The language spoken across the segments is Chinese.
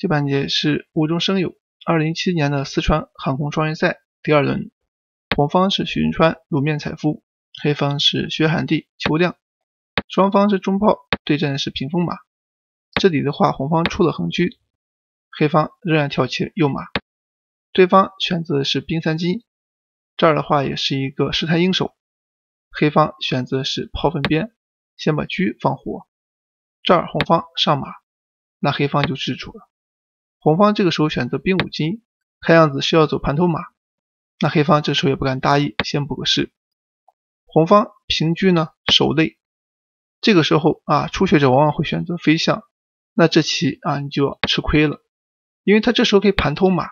这半节是无中生有。2017年的四川航空创业赛第二轮，红方是徐云川、卢面采夫，黑方是薛寒娣、邱亮，双方是中炮对阵是屏风马。这里的话，红方出了横车，黑方仍然跳起右马，对方选择的是兵三进，这儿的话也是一个失态应手。黑方选择的是炮分边，先把车放活，这儿红方上马，那黑方就制住了。红方这个时候选择兵五进，看样子是要走盘头马，那黑方这时候也不敢大意，先补个士。红方平车呢守肋，这个时候啊，初学者往往会选择飞象，那这棋啊你就要吃亏了，因为他这时候可以盘头马，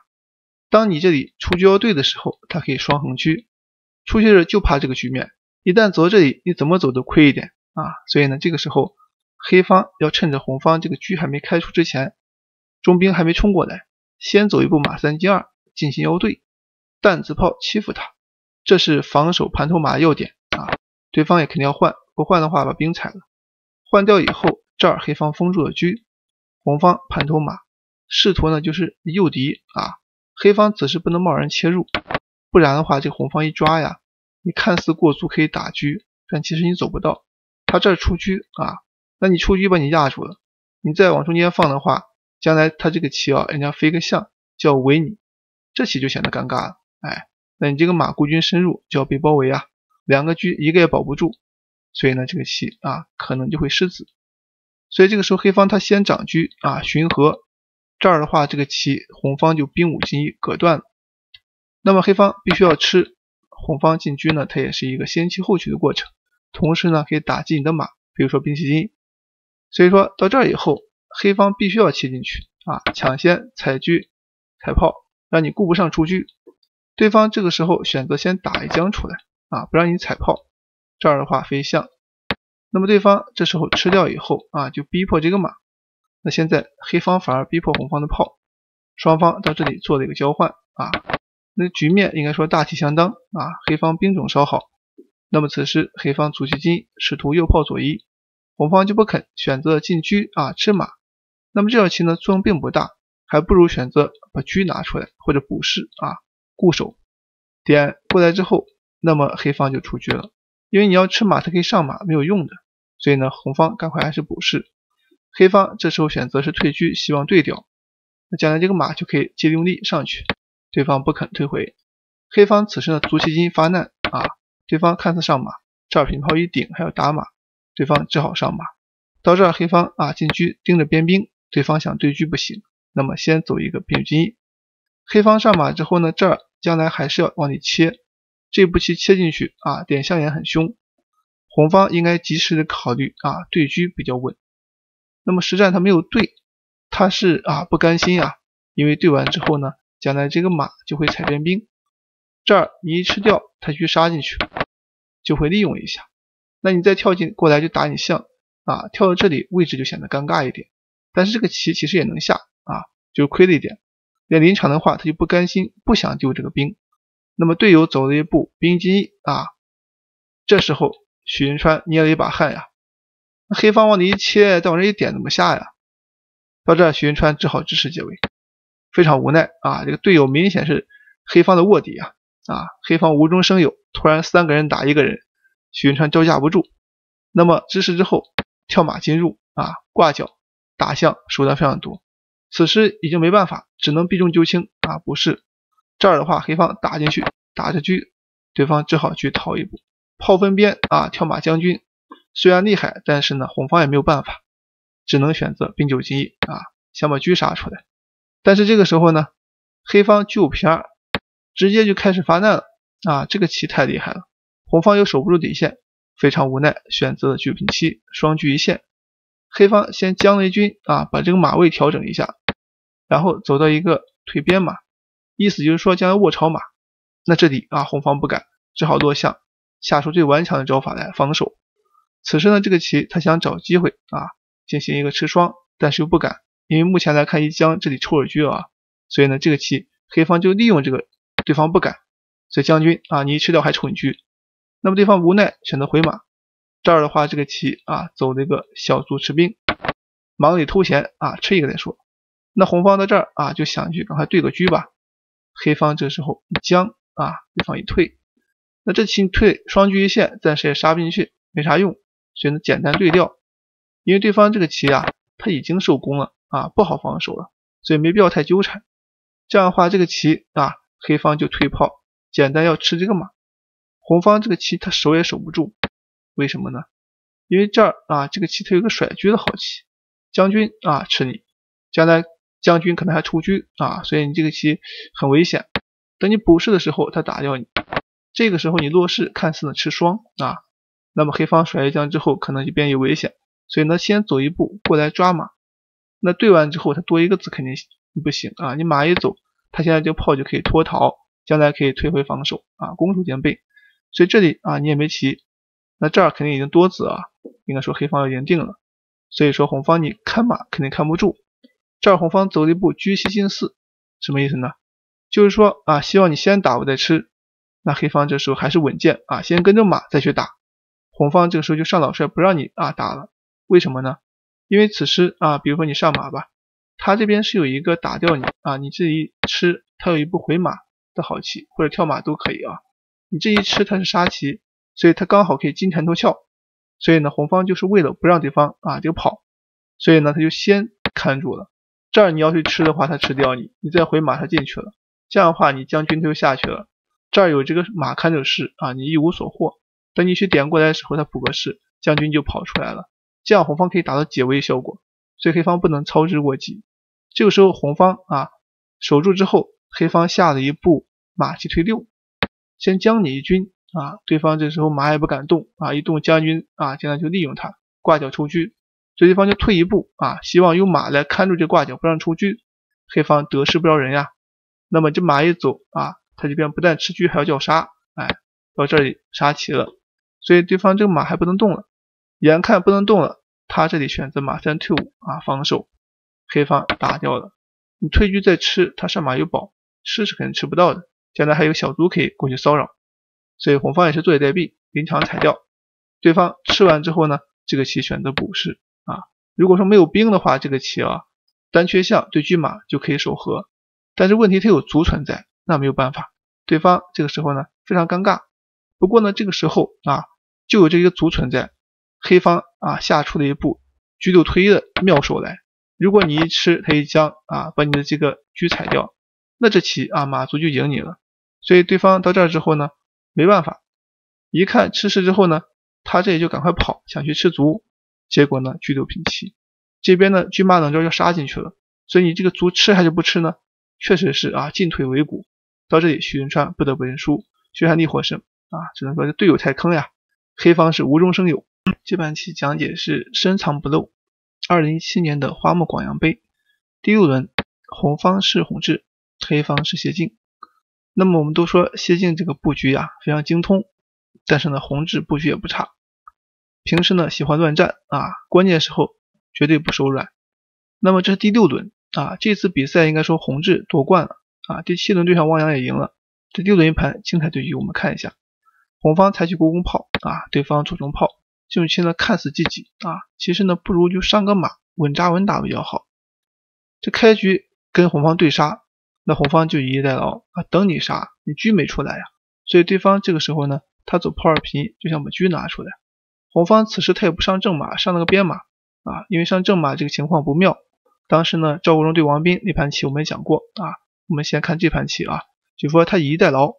当你这里出车要对的时候，他可以双横车，初学者就怕这个局面，一旦走到这里，你怎么走都亏一点啊，所以呢，这个时候黑方要趁着红方这个车还没开出之前，中兵还没冲过来，先走一步马三进二进行腰对，弹子炮欺负他，这是防守盘头马的要点啊。对方也肯定要换，不换的话把兵踩了，换掉以后，这儿黑方封住了车，红方盘头马，试图呢就是诱敌啊。黑方此时不能贸然切入，不然的话这红方一抓呀，你看似过卒可以打车，但其实你走不到，他这儿出车啊，那你出车把你压住了，你再往中间放的话，将来他这个棋啊，人家飞个象叫围你，这棋就显得尴尬了。哎，那你这个马孤军深入就要被包围啊，两个车一个也保不住，所以呢这个棋啊可能就会失子。所以这个时候黑方他先掌车啊巡河，这儿的话这个棋红方就兵五进一隔断了。那么黑方必须要吃红方进车呢，它也是一个先吃后取的过程，同时呢可以打进你的马，比如说兵七进。所以说到这儿以后，黑方必须要切进去啊，抢先踩车踩炮，让你顾不上出车。对方这个时候选择先打一将出来啊，不让你踩炮，这儿的话飞象。那么对方这时候吃掉以后啊，就逼迫这个马。那现在黑方反而逼迫红方的炮，双方到这里做了一个交换啊，那局面应该说大体相当啊，黑方兵种稍好。那么此时黑方卒其金，试图右炮左一，红方就不肯，选择进车啊吃马。那么这道棋呢作用并不大，还不如选择把车拿出来或者补士啊固守。点过来之后，那么黑方就出车了，因为你要吃马它可以上马没有用的，所以呢红方赶快还是补士。黑方这时候选择是退车，希望对调，那将来这个马就可以借用力上去，对方不肯退回。黑方此时呢卒其金发难啊，对方看似上马，这儿平炮一顶还要打马，对方只好上马。到这儿黑方啊进车盯着边兵，对方想对车不行，那么先走一个兵进一。黑方上马之后呢，这儿将来还是要往里切，这步棋切进去啊，点象眼很凶，红方应该及时的考虑啊对车比较稳。那么实战他没有对，他是啊不甘心啊，因为对完之后呢，将来这个马就会踩边兵，这儿你一吃掉，他去杀进去就会利用一下，那你再跳进过来就打你象啊，跳到这里位置就显得尴尬一点，但是这个棋其实也能下啊，就亏了一点。那临场的话他就不甘心，不想丢这个兵，那么队友走了一步兵进一啊，这时候许云川捏了一把汗呀，那黑方往里一切，再往这一点怎么下呀？到这许云川只好支持解围，非常无奈啊，这个队友明显是黑方的卧底啊啊，黑方无中生有，突然三个人打一个人，许云川招架不住，那么支持之后跳马进入啊，挂角打象手段非常多，此时已经没办法，只能避重就轻啊，不是这儿的话黑方打进去打着车，对方只好去逃一步炮分边啊，跳马将军虽然厉害，但是呢红方也没有办法，只能选择兵九进一啊，想把车杀出来。但是这个时候呢黑方车五平二，直接就开始发难了啊，这个棋太厉害了，红方又守不住底线，非常无奈，选择了车平七，双车一线。黑方先将了一军啊，把这个马位调整一下，然后走到一个退边马，意思就是说将来卧槽马，那这里啊红方不敢，只好落象，下出最顽强的招法来防守。此时呢这个棋他想找机会啊进行一个吃双，但是又不敢，因为目前来看一将这里抽着车啊，所以呢这个棋黑方就利用这个对方不敢，所以将军啊你一吃掉还抽你车，那么对方无奈选择回马，这儿的话这个棋啊走了一个小卒吃兵，忙里偷闲啊吃一个再说。那红方到这儿啊，就想去赶快对个车吧。黑方这时候一将啊，对方一退，那这棋退双车一线，暂时也杀不进去，没啥用，所以呢简单对调。因为对方这个棋啊，他已经受攻了啊，不好防守了，所以没必要太纠缠。这样的话，这个棋啊，黑方就退炮，简单要吃这个马。红方这个棋他守也守不住，为什么呢？因为这儿啊，这个棋它有个甩车的好棋，将军啊吃你，将来将军可能还出车啊，所以你这个棋很危险。等你补士的时候，他打掉你，这个时候你落士看似呢吃双啊，那么黑方甩一将之后可能就变有危险，所以呢先走一步过来抓马，那对完之后他多一个子肯定不行啊，你马一走，他现在这个炮就可以脱逃，将来可以退回防守啊，攻守兼备，所以这里啊你也没棋。那这儿肯定已经多子啊，应该说黑方已经定了，所以说红方你看马肯定看不住。这儿红方走了一步车西进四，什么意思呢？就是说啊，希望你先打我再吃。那黑方这时候还是稳健啊，先跟着马再去打。红方这个时候就上老帅不让你啊打了，为什么呢？因为此时啊，比如说你上马吧，他这边是有一个打掉你啊，你这一吃，他有一步回马的好棋，或者跳马都可以啊。你这一吃他是杀棋。所以他刚好可以金蝉脱壳，所以呢红方就是为了不让对方啊这个跑，所以呢他就先看住了。这儿你要去吃的话，他吃掉你，你再回马他进去了，这样的话你将军他就下去了。这儿有这个马看着士啊，你一无所获。等你去点过来的时候，他补个士，将军就跑出来了。这样红方可以达到解围效果，所以黑方不能操之过急。这个时候红方啊守住之后，黑方下了一步马七退六，先将你一军。啊，对方这时候马也不敢动啊，一动将军啊，现在就利用他挂角出车，所以对方就退一步啊，希望用马来看住这挂角不让出车，黑方得势不饶人呀。那么这马一走啊，他这边不但吃车还要叫杀，哎，到这里杀棋了，所以对方这个马还不能动了，眼看不能动了，他这里选择马三退五啊防守，黑方打掉了，你退车再吃，他上马有保，吃是肯定吃不到的，将来还有小卒可以过去骚扰。所以红方也是坐以待毙，临场踩掉。对方吃完之后呢，这个棋选择补士啊。如果说没有兵的话，这个棋啊单缺象对车马就可以守和。但是问题它有卒存在，那没有办法。对方这个时候呢非常尴尬。不过呢这个时候啊就有这个卒存在，黑方啊下出了一步车六推一的妙手来。如果你一吃他一将啊把你的这个车踩掉，那这棋啊马卒就赢你了。所以对方到这儿之后呢。没办法，一看吃士之后呢，他这里就赶快跑，想去吃卒，结果呢车六平七，这边呢车马冷招要杀进去了，所以你这个卒吃还是不吃呢？确实是啊，进退维谷。到这里许仁川不得不认输，薛汉立获胜啊，只能说这队友太坑呀，黑方是无中生有。这盘棋讲解是深藏不露。2017年的花木广阳杯第六轮，红方是洪志，黑方是谢晋。那么我们都说谢晋这个布局啊非常精通，但是呢洪志布局也不差，平时呢喜欢乱战啊，关键时候绝对不手软。那么这是第六轮啊，这次比赛应该说洪志夺冠了啊，第7轮对上汪洋也赢了。这第6轮一盘精彩对局我们看一下，红方采取国攻炮啊，对方左中炮，这种棋呢看似积极啊，其实呢不如就上个马稳扎稳打比较好。这开局跟红方对杀，那红方就以逸待劳啊，等你杀，你车没出来呀，所以对方这个时候呢，他走炮二平一，就想把车拿出来。红方此时他也不上正马，上了个边马啊，因为上正马这个情况不妙。当时呢，赵国忠对王斌那盘棋我们也讲过啊，我们先看这盘棋啊，就说他以逸待劳，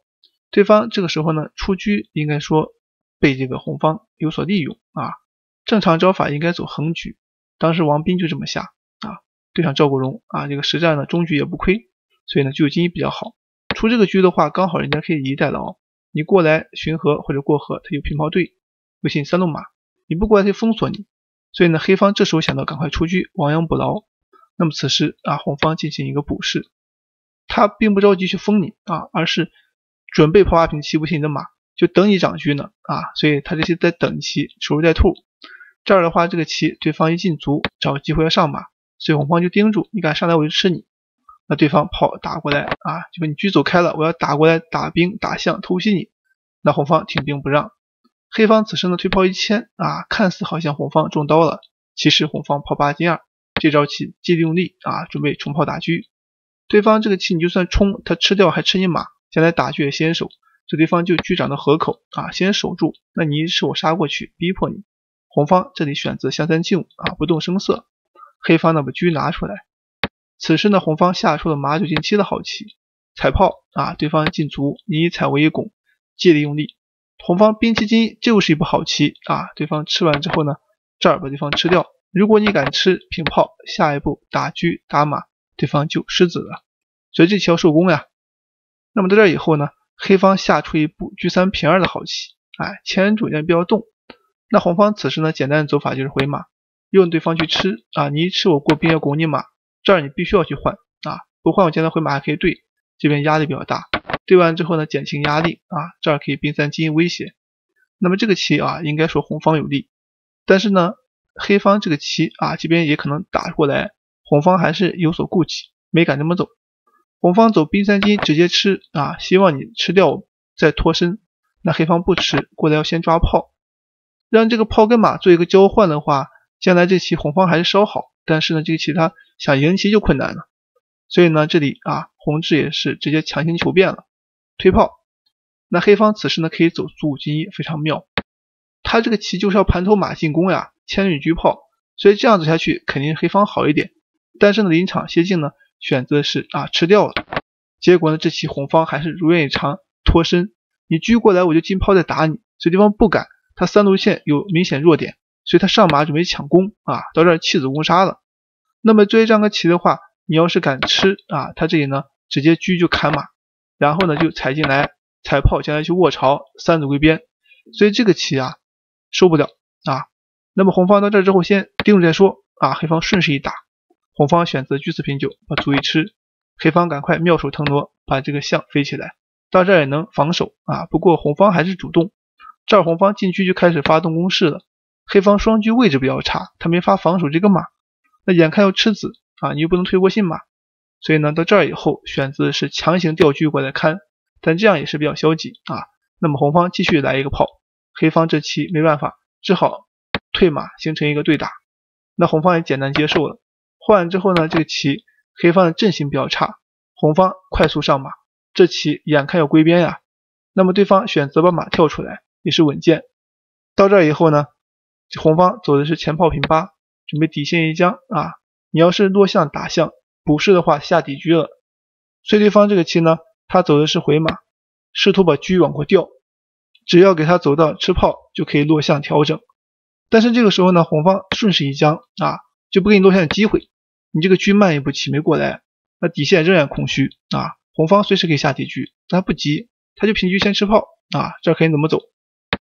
对方这个时候呢出车应该说被这个红方有所利用啊，正常招法应该走横车，当时王斌就这么下啊，对上赵国忠啊，这个实战呢中车也不亏。所以呢，就进一比较好。出这个车的话，刚好人家可以以逸待劳，你过来巡河或者过河，他就平炮对，威胁你三路马；你不过来，他就封锁你。所以呢，黑方这时候想到赶快出车，亡羊补牢。那么此时啊，红方进行一个补士，他并不着急去封你啊，而是准备炮八平七威胁你的马，就等你长车呢啊。所以他这些在等棋，守株待兔。这儿的话，这个棋对方一进卒，找机会要上马，所以红方就盯住，你敢上来我就吃你。那对方炮打过来啊，就把你车走开了，我要打过来打兵打象偷袭你。那红方挺兵不让，黑方此时呢推炮一千啊，看似好像红方中刀了，其实红方炮八进二，这招棋借力用力啊，准备冲炮打车。对方这个棋你就算冲，他吃掉还吃你马，将来打车也先手。这对方就车长的河口啊，先守住，那你一手杀过去，逼迫你。红方这里选择相三进五啊，不动声色。黑方呢把车拿出来。此时呢，红方下出了马九进七的好棋，踩炮啊，对方进卒，你一踩我一拱，借力用力。红方兵七进一，这又是一步好棋啊，对方吃完之后呢，这儿把对方吃掉。如果你敢吃平炮，下一步打车打马，对方就失子了，所以这棋要受攻呀。那么在这以后呢，黑方下出一步车三平二的好棋，哎，牵住也不要动。那红方此时呢，简单的走法就是回马，用对方去吃啊，你一吃我过兵要拱你马，这儿你必须要去换啊，不换我将来回马还可以对，这边压力比较大，对完之后呢，减轻压力啊，这儿可以兵三进一威胁。那么这个棋啊，应该说红方有利，但是呢。黑方这个棋啊，这边也可能打过来，红方还是有所顾忌，没敢这么走。红方走兵三进直接吃啊，希望你吃掉我再脱身。那黑方不吃，过来要先抓炮，让这个炮跟马做一个交换的话，将来这棋红方还是稍好，但是呢，这个棋他想赢棋就困难了。所以呢，这里啊，红志也是直接强行求变了，推炮。那黑方此时呢，可以走卒五进一，非常妙。他这个棋就是要盘头马进攻呀。牵引车炮，所以这样走下去肯定黑方好一点，但是呢临场歇静呢选择是啊吃掉了，结果呢这棋红方还是如愿以偿脱身，你车过来我就进炮再打你，所以对方不敢，他三路线有明显弱点，所以他上马准备抢攻啊，到这儿弃子攻杀了。那么对于这样个棋的话，你要是敢吃啊，他这里呢直接车就砍马，然后呢就踩进来踩炮将来去卧槽三子归边，所以这个棋啊受不了啊。那么红方到这之后先盯住再说啊，黑方顺势一打，红方选择车四平九把卒一吃，黑方赶快妙手腾挪把这个象飞起来，到这也能防守啊。不过红方还是主动，这儿红方进车就开始发动攻势了，黑方双车位置比较差，他没法防守这个马，那眼看要吃子啊，你又不能推过信马，所以呢到这以后选择是强行调车过来看，但这样也是比较消极啊。那么红方继续来一个炮，黑方这棋没办法，只好退马形成一个对打，那红方也简单接受了。换完之后呢，这个棋黑方的阵型比较差，红方快速上马，这棋眼看要归边呀。那么对方选择把马跳出来也是稳健。到这以后呢，红方走的是前炮平八，准备底线一将啊。你要是落象打象，不是的话下底车了。所以对方这个棋呢，他走的是回马，试图把车往过掉，只要给他走到吃炮就可以落象调整。但是这个时候呢，红方顺势一将啊，就不给你落象的机会，你这个车慢一步棋没过来，那底线仍然空虚啊，红方随时可以下底车，但他不急，他就平车先吃炮啊，这可以怎么走？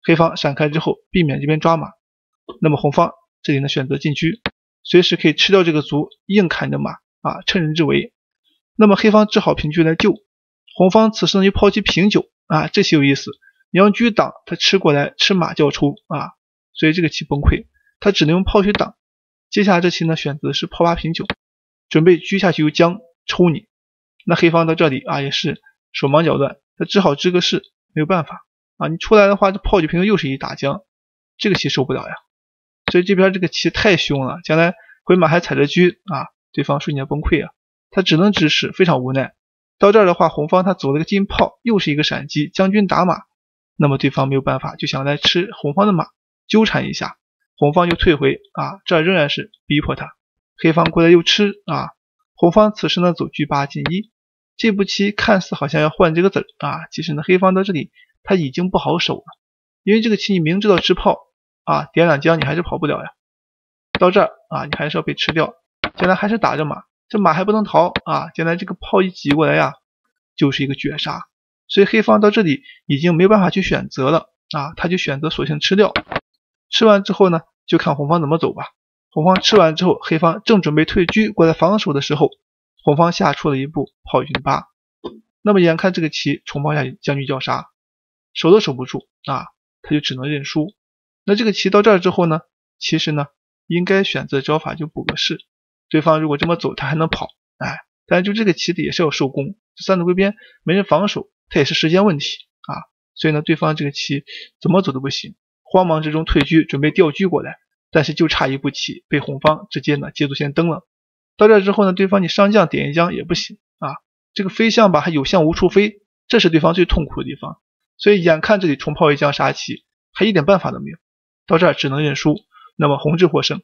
黑方闪开之后避免这边抓马，那么红方这里呢选择进车，随时可以吃掉这个卒，硬砍着马啊，趁人之危。那么黑方只好平车来救，红方此时呢就抛弃平九啊，这棋有意思，你要车挡他吃过来，吃马就要出啊。所以这个棋崩溃，他只能用炮去挡。接下来这棋呢，选择是炮八平九，准备车下去由将抽你。那黑方到这里啊，也是手忙脚乱，他只好支个势，没有办法啊。你出来的话，这炮九平九又是一打将，这个棋受不了呀。所以这边这个棋太凶了，将来回马还踩着车啊，对方瞬间崩溃啊，他只能支势，非常无奈。到这儿的话，红方他走了个金炮，又是一个闪击，将军打马，那么对方没有办法，就想来吃红方的马。纠缠一下，红方就退回啊，这仍然是逼迫他。黑方过来又吃啊，红方此时呢走车八进一，这步棋看似好像要换这个子啊，其实呢黑方到这里他已经不好守了，因为这个棋你明知道吃炮啊，点两将你还是跑不了呀，到这儿啊你还是要被吃掉，将来还是打着马，这马还不能逃啊，将来这个炮一挤过来呀，就是一个绝杀，所以黑方到这里已经没有办法去选择了啊，他就选择索性吃掉。吃完之后呢，就看红方怎么走吧。红方吃完之后，黑方正准备退车过来防守的时候，红方下出了一步炮军八。那么眼看这个棋重炮下去将军叫杀，守都守不住啊，他就只能认输。那这个棋到这儿之后呢，其实呢应该选择招法就补个士，对方如果这么走他还能跑，哎，但是就这个棋底也是要受攻，三子归边没人防守，他也是时间问题啊，所以呢对方这个棋怎么走都不行。慌忙之中退车，准备调车过来，但是就差一步棋被红方直接呢捷足先登了。到这之后呢，对方你上将点一将也不行啊，这个飞象吧还有象无处飞，这是对方最痛苦的地方。所以眼看这里重炮一将杀棋，还一点办法都没有，到这儿只能认输。那么红志获胜。